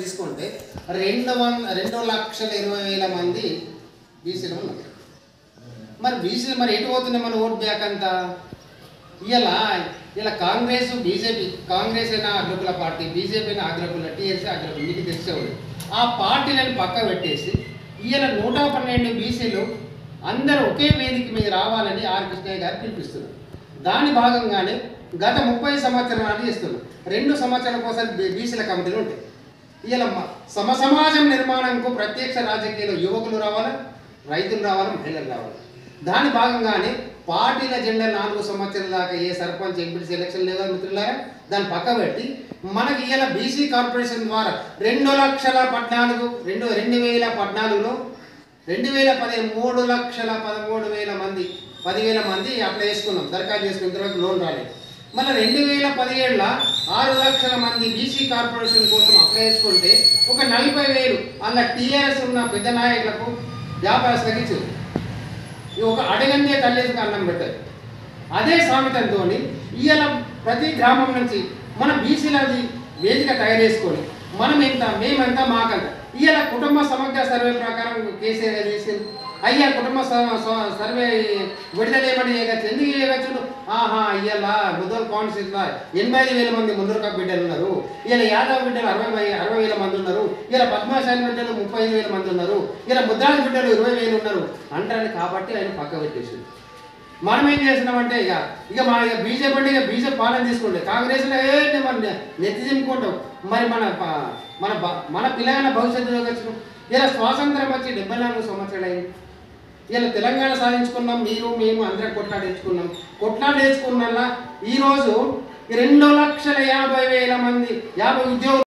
తీసుకుంటే 2,20,000 మంది బీసీలు ఉన్నారు. మరి బీసీలు మరి ఎటు పోతున్నాయి మన ఓట్ బ్యాక్ అంతా? ఇలా ఇలా కాంగ్రెస్ బీజేపీ, కాంగ్రెస్ అయినా అగ్రకుల పార్టీ, బీజేపీ అయినా అగ్రకుల, టీఎస్సీ అగ్రకులు, మీకు తెలిసేవాళ్ళు. ఆ పార్టీలను పక్క పెట్టేసి ఇవాళ 112 బీసీలు అందరూ ఒకే వేదిక మీద రావాలని ఆర్ కృష్ణయ్య గారు పిలిపిస్తున్నారు. దాని భాగంగానే గత 30 సంవత్సరాలు చేస్తున్నారు. 2 సంవత్సరాల కోసం బీసీల కమిటీలు ఉంటాయి. ఇలా సమసమాజం నిర్మాణంకు ప్రత్యక్ష రాజకీయాల్లో యువకులు రావాలి, రైతులు రావాలి, మహిళలు రావాలి. దాని భాగంగానే పార్టీల జెండా 4 సంవత్సరాల దాకా ఏ సర్పంచ్ ఎంపీసీ ఎలక్షన్ లేదా మిత్రులారా దాన్ని పక్క పెట్టి మనకి ఇలా బీసీ కార్పొరేషన్ ద్వారా 2015 3,13,000 మంది 10,000 మంది అప్లై చేసుకున్నాం. దరఖాస్తు చేసుకున్న తర్వాత లోన్ రాలేదు. మళ్ళీ 2017లో 6 లక్షల మంది బీసీ కార్పొరేషన్ కోసం అప్లై చేసుకుంటే ఒక 40,000 అలా టీఆర్ఎస్ ఉన్న పెద్ద నాయకులకు వ్యాపారస్తులకు ఇచ్చారు. ఒక అడగంటే తల్లికి అన్నం పెట్టారు. అదే సామెతంతో ఇవాళ ప్రతి గ్రామం నుంచి మన బీసీలది వేదిక తయారు చేసుకొని మనం ఎంత మేమంతా మాకంతా ఇవాళ కుటుంబ సమగ్ర సర్వే ప్రకారం కేసీఆర్ చేసింది. అయ్యా కుటుంబ సర్వే విడుదల ఏమని చేయవచ్చు, ఎందుకు చేయవచ్చు? ఆహా ఇవాళ ముదూరు కాన్స్టిట్యూన్సీలో 85,000 మంది ముదూరుకా బిడ్డలు ఉన్నారు. ఇలా యాదవ్ బిడ్డలు 60,000 మంది ఉన్నారు. ఇలా పద్మాశాలి బిడ్డలు 35,000 మంది ఉన్నారు. ఇలా ముద్రాల బిడ్డలు 20,000 ఉన్నారు అంటారు. కాబట్టి ఆయన పక్క పెట్టేసింది. మనం ఏం చేసినామంటే ఇక మన బీజేపీ అంటే ఇక బీజేపీ పాలన తీసుకుంటే కాంగ్రెస్లో ఏంటి మనం నెత్తి దింపుకుంటాం. మరి మన మన మన పిల్లల భవిష్యత్తులో వచ్చినాం. ఇలా స్వాతంత్రం వచ్చి 74 సంవత్సరాలు అయింది. ఇలా తెలంగాణ సాధించుకున్నాం, మీరు మేము అందరం కొట్లాడేసుకున్నాం. కొట్లాడేసుకున్న ఈరోజు 2,50,000 మంది 50 ఉద్యోగులు